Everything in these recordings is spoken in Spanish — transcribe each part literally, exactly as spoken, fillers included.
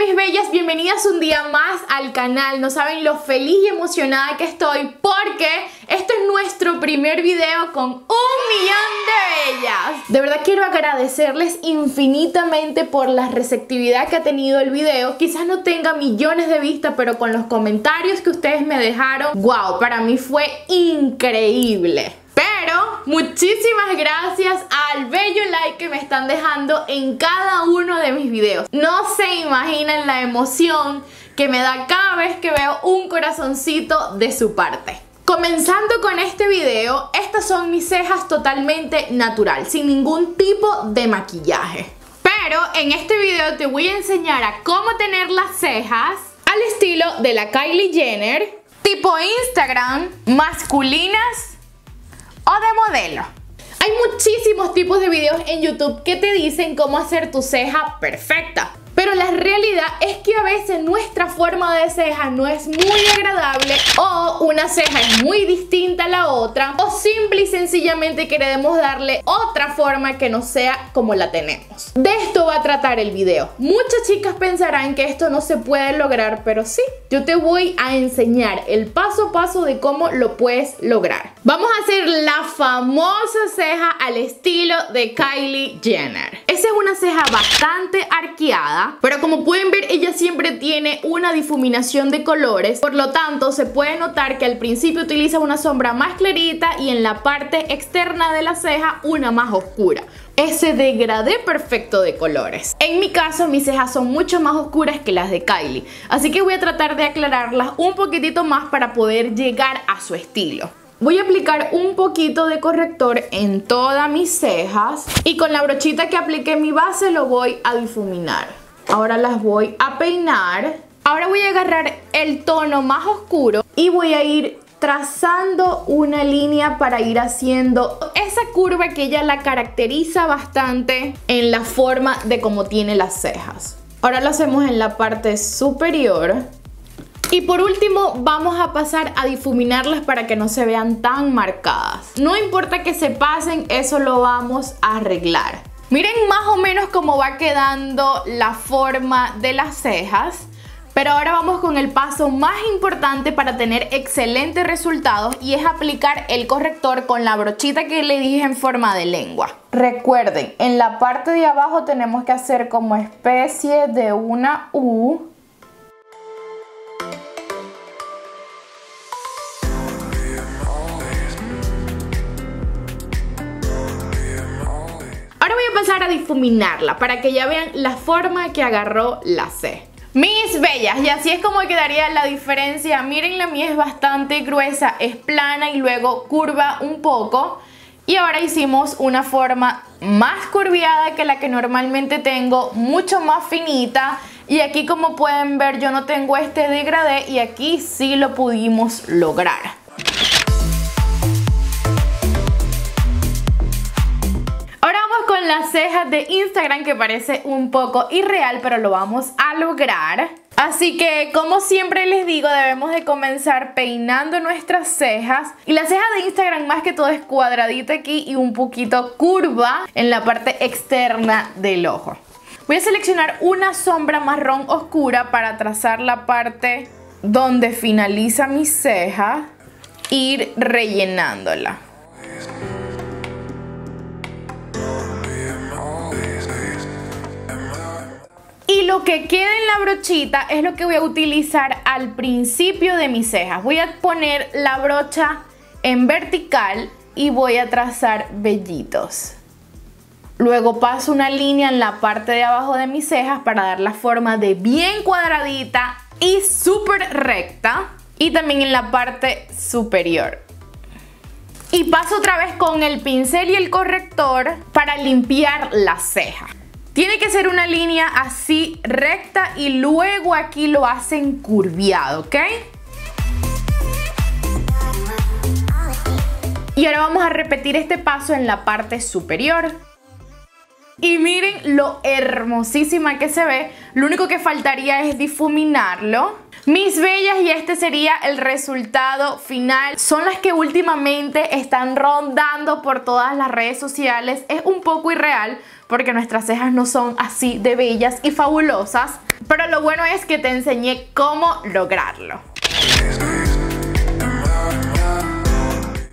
mis bellas, bienvenidas un día más al canal. No saben lo feliz y emocionada que estoy porque este es nuestro primer video con un millón de bellas. De verdad quiero agradecerles infinitamente por la receptividad que ha tenido el video. Quizás no tenga millones de vistas, pero con los comentarios que ustedes me dejaron, wow, para mí fue increíble. Pero muchísimas gracias al bello like que me están dejando en cada uno de mis videos. No se imaginan la emoción que me da cada vez que veo un corazoncito de su parte. Comenzando con este video, estas son mis cejas totalmente natural, sin ningún tipo de maquillaje. Pero en este video te voy a enseñar a cómo tener las cejas al estilo de la Kylie Jenner, tipo Instagram, masculinas o de modelo. Hay muchísimos tipos de videos en YouTube que te dicen cómo hacer tu ceja perfecta, pero la realidad es que a veces nuestra forma de ceja no es muy agradable, o una ceja es muy distinta a la otra, o simple y sencillamente queremos darle otra forma que no sea como la tenemos. De esto va a tratar el video. Muchas chicas pensarán que esto no se puede lograr, pero sí, yo te voy a enseñar el paso a paso de cómo lo puedes lograr. Vamos a hacer la famosa ceja al estilo de Kylie Jenner. Esa es una ceja bastante arqueada, pero como pueden ver ella siempre tiene una difuminación de colores, por lo tanto se puede notar que al principio utiliza una sombra más clarita y en la parte externa de la ceja una más oscura. Ese degradé perfecto de colores. En mi caso, mis cejas son mucho más oscuras que las de Kylie, así que voy a tratar de aclararlas un poquitito más para poder llegar a su estilo. Voy a aplicar un poquito de corrector en todas mis cejas y con la brochita que apliqué en mi base lo voy a difuminar. Ahora las voy a peinar. Ahora voy a agarrar el tono más oscuro y voy a ir trazando una línea para ir haciendo esa curva que ella la caracteriza bastante en la forma de cómo tiene las cejas. Ahora lo hacemos en la parte superior. Y por último vamos a pasar a difuminarlas para que no se vean tan marcadas. No importa que se pasen, eso lo vamos a arreglar. Miren más o menos cómo va quedando la forma de las cejas, pero ahora vamos con el paso más importante para tener excelentes resultados, y es aplicar el corrector con la brochita que le dije en forma de lengua. Recuerden, en la parte de abajo tenemos que hacer como especie de una U. A difuminarla para que ya vean la forma que agarró la ceja. Mis bellas, y así es como quedaría la diferencia. Miren, la mía es bastante gruesa, es plana y luego curva un poco, y ahora hicimos una forma más curviada que la que normalmente tengo, mucho más finita, y aquí como pueden ver yo no tengo este degradé y aquí sí lo pudimos lograr. Las cejas de Instagram, que parece un poco irreal, pero lo vamos a lograr. Así que como siempre les digo, debemos de comenzar peinando nuestras cejas, y la ceja de Instagram más que todo es cuadradita aquí y un poquito curva en la parte externa del ojo. Voy a seleccionar una sombra marrón oscura para trazar la parte donde finaliza mi ceja e ir rellenándola. Y lo que quede en la brochita es lo que voy a utilizar al principio de mis cejas. Voy a poner la brocha en vertical y voy a trazar vellitos. Luego paso una línea en la parte de abajo de mis cejas para dar la forma de bien cuadradita y súper recta. Y también en la parte superior. Y paso otra vez con el pincel y el corrector para limpiar la ceja. Tiene que ser una línea así recta y luego aquí lo hacen curviado, ¿ok? Y ahora vamos a repetir este paso en la parte superior. Y miren lo hermosísima que se ve. Lo único que faltaría es difuminarlo. Mis bellas, y este sería el resultado final. Son las que últimamente están rondando por todas las redes sociales. Es un poco irreal porque nuestras cejas no son así de bellas y fabulosas, pero lo bueno es que te enseñé cómo lograrlo.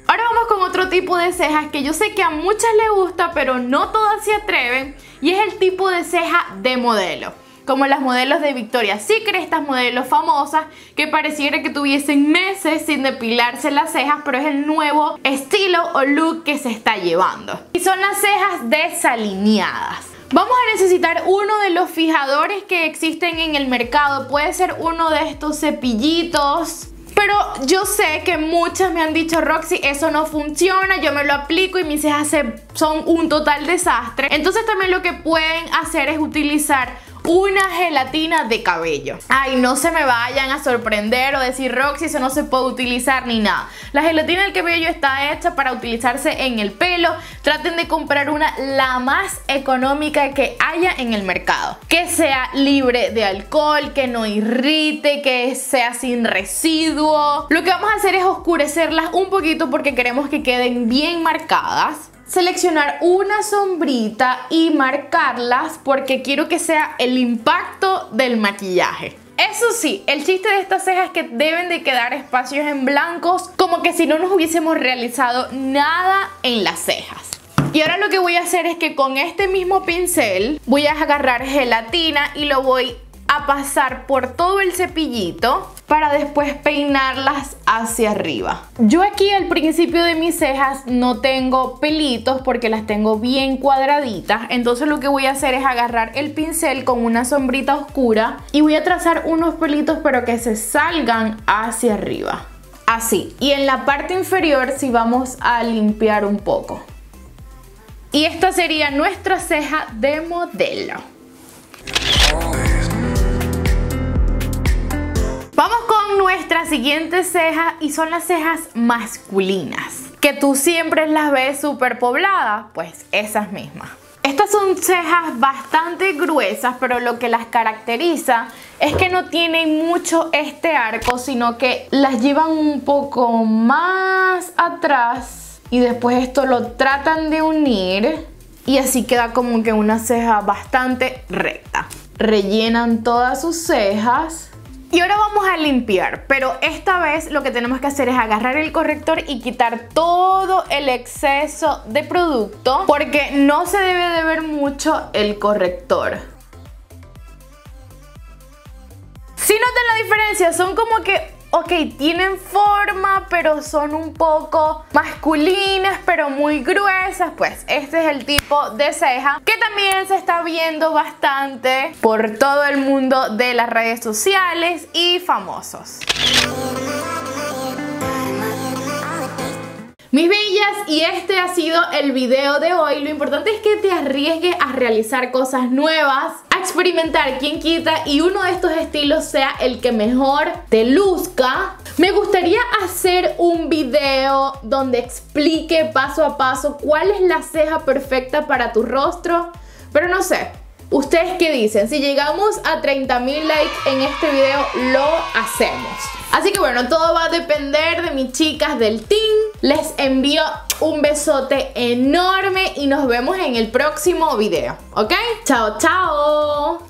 Ahora vamos con otro tipo de cejas que yo sé que a muchas les gusta, pero no todas se atreven, y es el tipo de ceja de modelo, como las modelos de Victoria's Secret, estas modelos famosas que pareciera que tuviesen meses sin depilarse las cejas, pero es el nuevo estilo o look que se está llevando. Y son las cejas desalineadas. Vamos a necesitar uno de los fijadores que existen en el mercado, puede ser uno de estos cepillitos. Pero yo sé que muchas me han dicho: Roxy, eso no funciona, yo me lo aplico y mis cejas son un total desastre. Entonces también lo que pueden hacer es utilizar una gelatina de cabello. Ay, no se me vayan a sorprender o decir: Roxy, eso no se puede utilizar ni nada. La gelatina del cabello está hecha para utilizarse en el pelo. Traten de comprar una la más económica que haya en el mercado, que sea libre de alcohol, que no irrite, que sea sin residuo. Lo que vamos a hacer es oscurecerlas un poquito porque queremos que queden bien marcadas. Seleccionar una sombrita y marcarlas porque quiero que sea el impacto del maquillaje. Eso sí, el chiste de estas cejas es que deben de quedar espacios en blancos, como que si no nos hubiésemos realizado nada en las cejas. Y ahora lo que voy a hacer es que con este mismo pincel voy a agarrar gelatina y lo voy a pasar por todo el cepillito para después peinarlas hacia arriba. Yo aquí al principio de mis cejas no tengo pelitos porque las tengo bien cuadraditas, entonces lo que voy a hacer es agarrar el pincel con una sombrita oscura y voy a trazar unos pelitos pero que se salgan hacia arriba, así. Y en la parte inferior sí vamos a limpiar un poco. Y esta sería nuestra ceja de modelo. Vamos con nuestra siguiente ceja y son las cejas masculinas, que tú siempre las ves súper pobladas, pues esas mismas. Estas son cejas bastante gruesas, pero lo que las caracteriza es que no tienen mucho este arco, sino que las llevan un poco más atrás y después esto lo tratan de unir y así queda como que una ceja bastante recta. Rellenan todas sus cejas. Y ahora vamos a limpiar, pero esta vez lo que tenemos que hacer es agarrar el corrector y quitar todo el exceso de producto, porque no se debe de ver mucho el corrector. Si notan la diferencia, son como que, ok, tienen forma, pero son un poco masculinas, pero muy gruesas. Pues este es el tipo de ceja que también se está viendo bastante por todo el mundo de las redes sociales y famosos. Mis bellas, y este ha sido el video de hoy. Lo importante es que te arriesgues a realizar cosas nuevas, a experimentar, quien quita y uno de estos estilos sea el que mejor te luzca. Me gustaría hacer un video donde explique paso a paso cuál es la ceja perfecta para tu rostro, pero no sé. ¿Ustedes qué dicen? Si llegamos a treinta mil likes en este video, lo hacemos. Así que bueno, todo va a depender de mis chicas del team. Les envío un besote enorme y nos vemos en el próximo video, ¿ok? ¡Chao, chao!